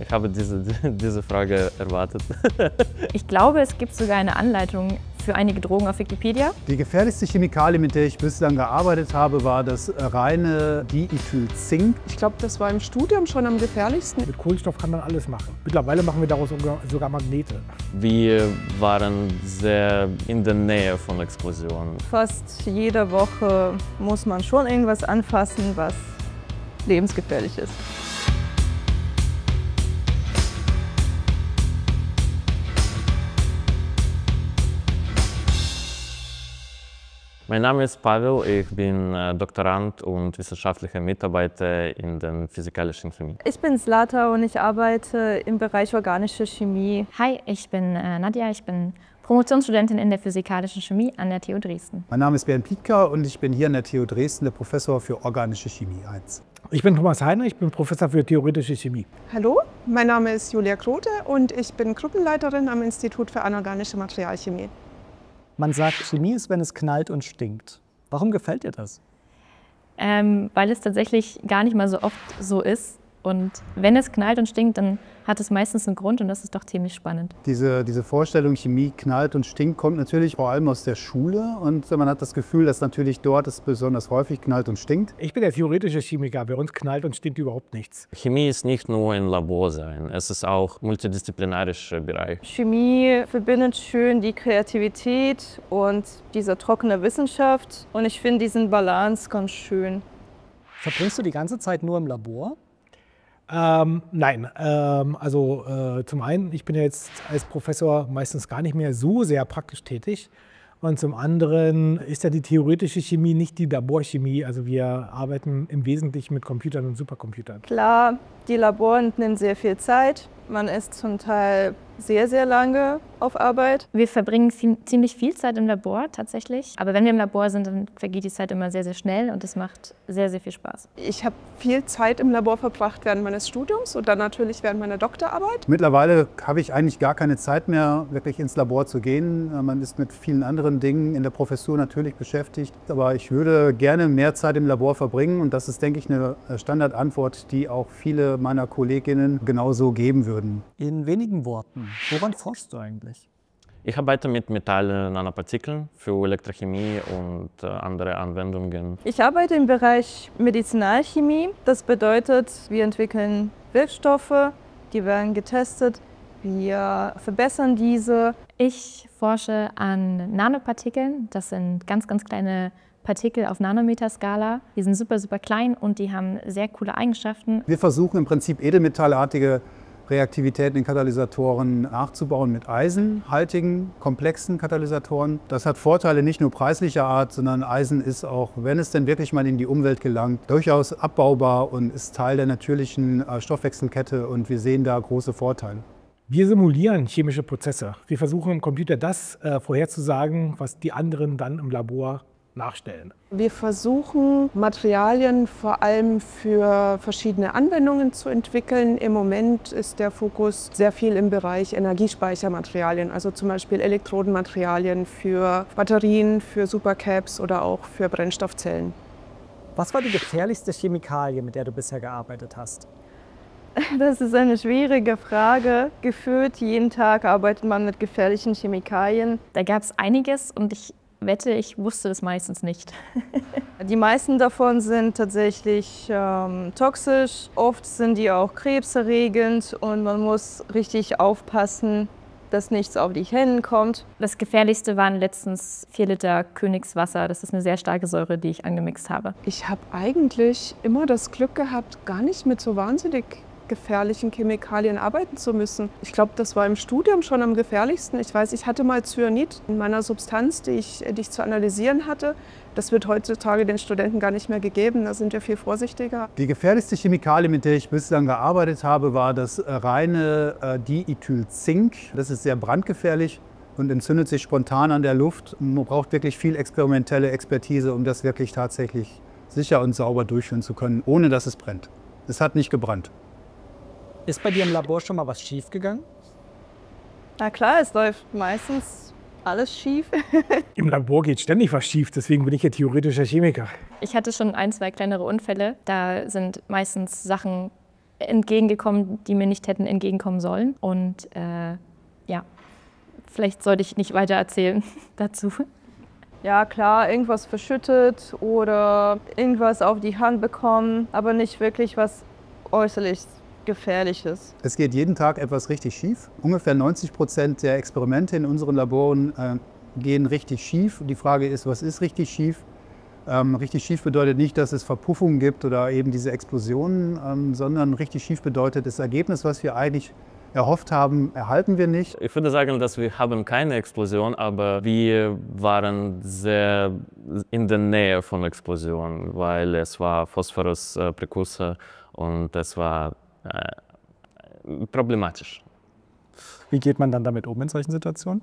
Ich habe diese Frage erwartet. Ich glaube, es gibt sogar eine Anleitung für einige Drogen auf Wikipedia. Die gefährlichste Chemikalie, mit der ich bislang gearbeitet habe, war das reine Diethylzink. Ich glaube, das war im Studium schon am gefährlichsten. Mit Kohlenstoff kann man alles machen. Mittlerweile machen wir daraus sogar Magnete. Wir waren sehr in der Nähe von Explosionen. Fast jede Woche muss man schon irgendwas anfassen, was lebensgefährlich ist. Mein Name ist Pavel, ich bin Doktorand und wissenschaftlicher Mitarbeiter in der physikalischen Chemie. Ich bin Zlata und ich arbeite im Bereich organische Chemie. Hi, ich bin Nadja, ich bin Promotionsstudentin in der physikalischen Chemie an der TU Dresden. Mein Name ist Bernd Pietker und ich bin hier an der TU Dresden, der Professor für organische Chemie 1. Ich bin Thomas Heiner, ich bin Professor für theoretische Chemie. Hallo, mein Name ist Julia Grote und ich bin Gruppenleiterin am Institut für anorganische Materialchemie. Man sagt, Chemie ist, wenn es knallt und stinkt. Warum gefällt dir das? Weil es tatsächlich gar nicht mal so oft so ist. Und wenn es knallt und stinkt, dann hat es meistens einen Grund und das ist doch ziemlich spannend. Diese Vorstellung, Chemie knallt und stinkt, kommt natürlich vor allem aus der Schule. Und man hat das Gefühl, dass natürlich dort es besonders häufig knallt und stinkt. Ich bin der theoretische Chemiker, bei uns knallt und stinkt überhaupt nichts. Chemie ist nicht nur ein Labor sein, es ist auch ein multidisziplinarischer Bereich. Chemie verbindet schön die Kreativität und diese trockene Wissenschaft. Und ich finde diesen Balance ganz schön. Verbringst du die ganze Zeit nur im Labor? Nein, zum einen, ich bin ja jetzt als Professor meistens gar nicht mehr so sehr praktisch tätig und zum anderen ist ja die theoretische Chemie nicht die Laborchemie, also wir arbeiten im Wesentlichen mit Computern und Supercomputern. Klar, die Laboren nehmen sehr viel Zeit, man ist zum Teil sehr, sehr lange auf Arbeit. Wir verbringen ziemlich viel Zeit im Labor tatsächlich. Aber wenn wir im Labor sind, dann vergeht die Zeit immer sehr, sehr schnell und es macht sehr, sehr viel Spaß. Ich habe viel Zeit im Labor verbracht während meines Studiums und dann natürlich während meiner Doktorarbeit. Mittlerweile habe ich eigentlich gar keine Zeit mehr, wirklich ins Labor zu gehen. Man ist mit vielen anderen Dingen in der Professur natürlich beschäftigt. Aber ich würde gerne mehr Zeit im Labor verbringen und das ist, denke ich, eine Standardantwort, die auch viele meiner Kolleginnen genauso geben würden. In wenigen Worten. Woran forschst du eigentlich? Ich arbeite mit Metallen, Nanopartikeln für Elektrochemie und andere Anwendungen. Ich arbeite im Bereich Medizinalchemie. Das bedeutet, wir entwickeln Wirkstoffe, die werden getestet, wir verbessern diese. Ich forsche an Nanopartikeln. Das sind ganz, ganz kleine Partikel auf Nanometerskala. Die sind super, super klein und die haben sehr coole Eigenschaften. Wir versuchen im Prinzip edelmetallartige Reaktivitäten in Katalysatoren nachzubauen mit eisenhaltigen, komplexen Katalysatoren. Das hat Vorteile nicht nur preislicher Art, sondern Eisen ist auch, wenn es denn wirklich mal in die Umwelt gelangt, durchaus abbaubar und ist Teil der natürlichen Stoffwechselkette und wir sehen da große Vorteile. Wir simulieren chemische Prozesse. Wir versuchen im Computer das vorherzusagen, was die anderen dann im Labor nachstellen. Wir versuchen, Materialien vor allem für verschiedene Anwendungen zu entwickeln. Im Moment ist der Fokus sehr viel im Bereich Energiespeichermaterialien, also zum Beispiel Elektrodenmaterialien für Batterien, für Supercaps oder auch für Brennstoffzellen. Was war die gefährlichste Chemikalie, mit der du bisher gearbeitet hast? Das ist eine schwierige Frage. Gefühlt jeden Tag arbeitet man mit gefährlichen Chemikalien. Da gab es einiges und ich wusste das meistens nicht. Die meisten davon sind tatsächlich toxisch. Oft sind die auch krebserregend und man muss richtig aufpassen, dass nichts auf die Hände kommt. Das Gefährlichste waren letztens 4 Liter Königswasser. Das ist eine sehr starke Säure, die ich angemixt habe. Ich habe eigentlich immer das Glück gehabt, gar nicht mit so wahnsinnig gefährlichen Chemikalien arbeiten zu müssen. Ich glaube, das war im Studium schon am gefährlichsten. Ich weiß, ich hatte mal Cyanid in meiner Substanz, die ich zu analysieren hatte. Das wird heutzutage den Studenten gar nicht mehr gegeben, da sind wir viel vorsichtiger. Die gefährlichste Chemikalie, mit der ich bislang gearbeitet habe, war das reine Diethylzink. Das ist sehr brandgefährlich und entzündet sich spontan an der Luft. Man braucht wirklich viel experimentelle Expertise, um das wirklich tatsächlich sicher und sauber durchführen zu können, ohne dass es brennt. Es hat nicht gebrannt. Ist bei dir im Labor schon mal was schief gegangen? Na klar, es läuft meistens alles schief. Im Labor geht ständig was schief, deswegen bin ich ja theoretischer Chemiker. Ich hatte schon 1, 2 kleinere Unfälle. Da sind meistens Sachen entgegengekommen, die mir nicht hätten entgegenkommen sollen. Und ja, vielleicht sollte ich nicht weiter erzählen dazu. Ja klar, irgendwas verschüttet oder irgendwas auf die Hand bekommen, aber nicht wirklich was äußerlich Gefährliches. Es geht jeden Tag etwas richtig schief. Ungefähr 90% der Experimente in unseren Laboren gehen richtig schief. Die Frage ist, was ist richtig schief? Richtig schief bedeutet nicht, dass es Verpuffungen gibt oder eben diese Explosionen, sondern richtig schief bedeutet, das Ergebnis, was wir eigentlich erhofft haben, erhalten wir nicht. Ich würde sagen, dass wir haben keine Explosion, aber wir waren sehr in der Nähe von Explosionen, weil es war Phosphorus-Präkursor und das war problematisch. Wie geht man dann damit um in solchen Situationen?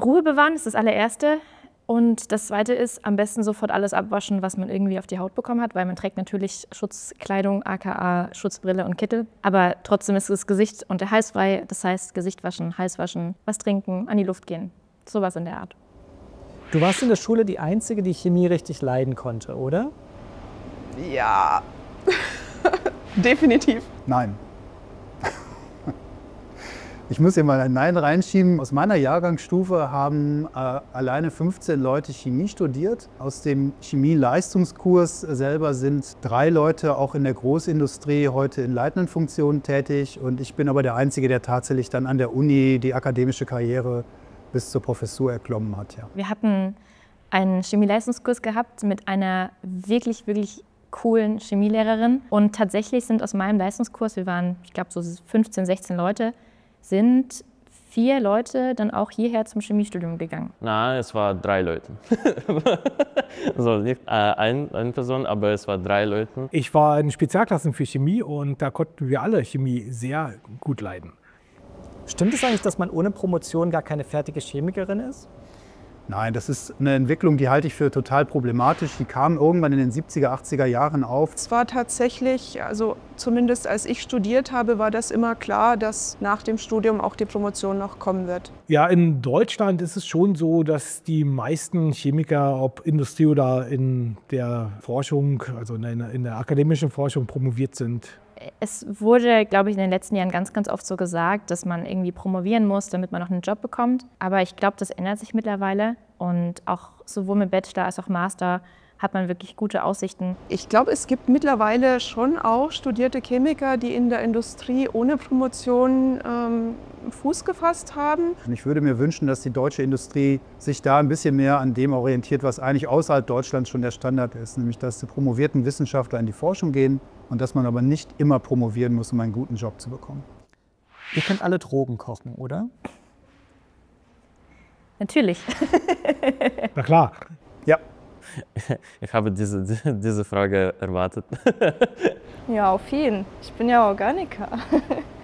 Ruhe bewahren ist das allererste. Und das Zweite ist, am besten sofort alles abwaschen, was man irgendwie auf die Haut bekommen hat, weil man trägt natürlich Schutzkleidung, aka Schutzbrille und Kittel. Aber trotzdem ist das Gesicht und der Hals frei, das heißt Gesicht waschen, Hals waschen, was trinken, an die Luft gehen, sowas in der Art. Du warst in der Schule die Einzige, die Chemie richtig leiden konnte, oder? Ja, definitiv. Nein. Ich muss hier mal ein Nein reinschieben. Aus meiner Jahrgangsstufe haben alleine 15 Leute Chemie studiert. Aus dem Chemieleistungskurs selber sind 3 Leute auch in der Großindustrie heute in leitenden Funktionen tätig. Und ich bin aber der Einzige, der tatsächlich dann an der Uni die akademische Karriere bis zur Professur erklommen hat. Ja. Wir hatten einen Chemieleistungskurs gehabt mit einer wirklich, wirklich coolen Chemielehrerin. Und tatsächlich sind aus meinem Leistungskurs, wir waren, ich glaube, so 15, 16 Leute, sind 4 Leute dann auch hierher zum Chemiestudium gegangen? Nein, es waren 3 Leute. So, nicht eine Person, aber es waren 3 Leute. Ich war in Spezialklassen für Chemie und da konnten wir alle Chemie sehr gut leiden. Stimmt es eigentlich, dass man ohne Promotion gar keine fertige Chemikerin ist? Nein, das ist eine Entwicklung, die halte ich für total problematisch. Die kam irgendwann in den 70er, 80er Jahren auf. Es war tatsächlich, also zumindest als ich studiert habe, war das immer klar, dass nach dem Studium auch die Promotion noch kommen wird. Ja, in Deutschland ist es schon so, dass die meisten Chemiker, ob Industrie oder in der Forschung, also in der akademischen Forschung, promoviert sind. Es wurde, glaube ich, in den letzten Jahren ganz, ganz oft so gesagt, dass man irgendwie promovieren muss, damit man noch einen Job bekommt. Aber ich glaube, das ändert sich mittlerweile. Und auch sowohl mit Bachelor als auch Master hat man wirklich gute Aussichten. Ich glaube, es gibt mittlerweile schon auch studierte Chemiker, die in der Industrie ohne Promotion Fuß gefasst haben. Ich würde mir wünschen, dass die deutsche Industrie sich da ein bisschen mehr an dem orientiert, was eigentlich außerhalb Deutschlands schon der Standard ist, nämlich dass die promovierten Wissenschaftler in die Forschung gehen und dass man aber nicht immer promovieren muss, um einen guten Job zu bekommen. Ihr könnt alle Drogen kochen, oder? Natürlich. Na klar. Ja. Ich habe diese Frage erwartet. Ja, auf jeden. Ich bin ja Organiker.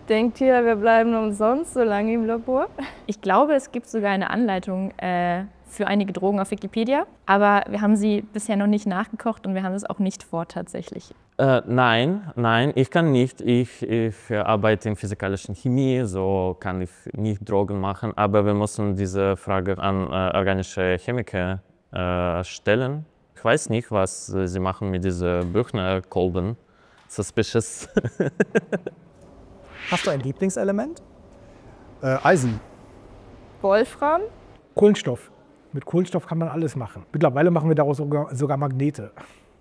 Denkt ihr, wir bleiben umsonst so lange im Labor? Ich glaube, es gibt sogar eine Anleitung für einige Drogen auf Wikipedia. Aber wir haben sie bisher noch nicht nachgekocht und wir haben es auch nicht vor tatsächlich. Nein, ich kann nicht. Ich arbeite in physikalischen Chemie, so kann ich nicht Drogen machen. Aber wir müssen diese Frage an organische Chemiker stellen. Ich weiß nicht, was sie machen mit diesen Büchner-Kolben. Suspicious. Hast du ein Lieblingselement? Eisen. Wolfram? Kohlenstoff. Mit Kohlenstoff kann man alles machen. Mittlerweile machen wir daraus sogar Magnete.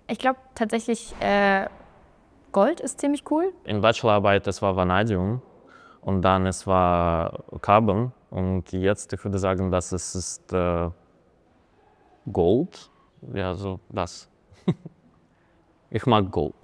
Ich glaube tatsächlich, Gold ist ziemlich cool. In Bachelorarbeit, das war Vanadium und dann es war Carbon. Und jetzt, ich würde sagen, dass es ist Gold. Ja, so das. Ich mag Gold.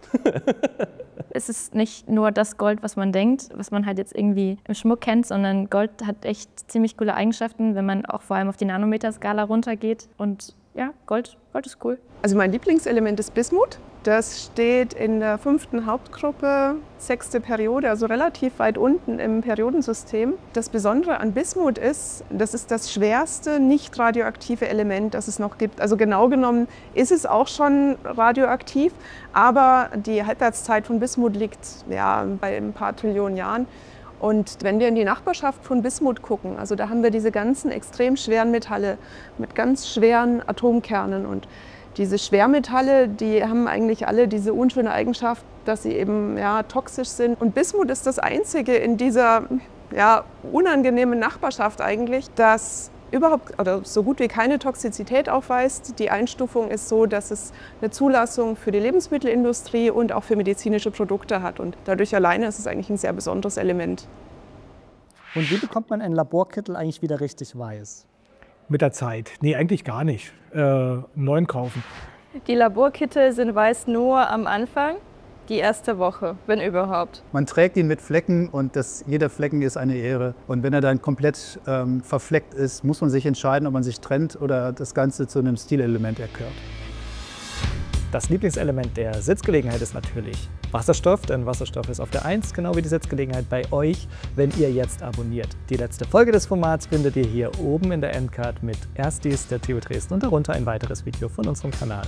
Es ist nicht nur das Gold, was man denkt, was man halt jetzt irgendwie im Schmuck kennt, sondern Gold hat echt ziemlich coole Eigenschaften, wenn man auch vor allem auf die Nanometer-Skala runtergeht. Und ja, Gold ist cool. Also mein Lieblingselement ist Bismut. Das steht in der 5. Hauptgruppe, 6. Periode, also relativ weit unten im Periodensystem. Das Besondere an Bismut ist, das ist das schwerste nicht radioaktive Element, das es noch gibt. Also genau genommen ist es auch schon radioaktiv, aber die Halbwertszeit von Bismut liegt ja, bei ein paar Trillionen Jahren. Und wenn wir in die Nachbarschaft von Bismut gucken, also da haben wir diese ganzen extrem schweren Metalle mit ganz schweren Atomkernen und Diese Schwermetalle, die haben eigentlich alle diese unschöne Eigenschaft, dass sie eben ja, toxisch sind. Und Bismut ist das einzige in dieser ja, unangenehmen Nachbarschaft eigentlich, das überhaupt oder so gut wie keine Toxizität aufweist. Die Einstufung ist so, dass es eine Zulassung für die Lebensmittelindustrie und auch für medizinische Produkte hat. Und dadurch alleine ist es eigentlich ein sehr besonderes Element. Und wie bekommt man einen Laborkittel eigentlich wieder richtig weiß? Mit der Zeit? Nee, eigentlich gar nicht. Neuen kaufen. Die Laborkittel sind weiß nur am Anfang, die erste Woche, wenn überhaupt. Man trägt ihn mit Flecken und jeder Flecken ist eine Ehre. Und wenn er dann komplett verfleckt ist, muss man sich entscheiden, ob man sich trennt oder das Ganze zu einem Stilelement erklärt. Das Lieblingselement der Sitzgelegenheit ist natürlich Wasserstoff, denn Wasserstoff ist auf der 1, genau wie die Sitzgelegenheit bei euch, wenn ihr jetzt abonniert. Die letzte Folge des Formats findet ihr hier oben in der Endcard mit Erstis der TU Dresden und darunter ein weiteres Video von unserem Kanal.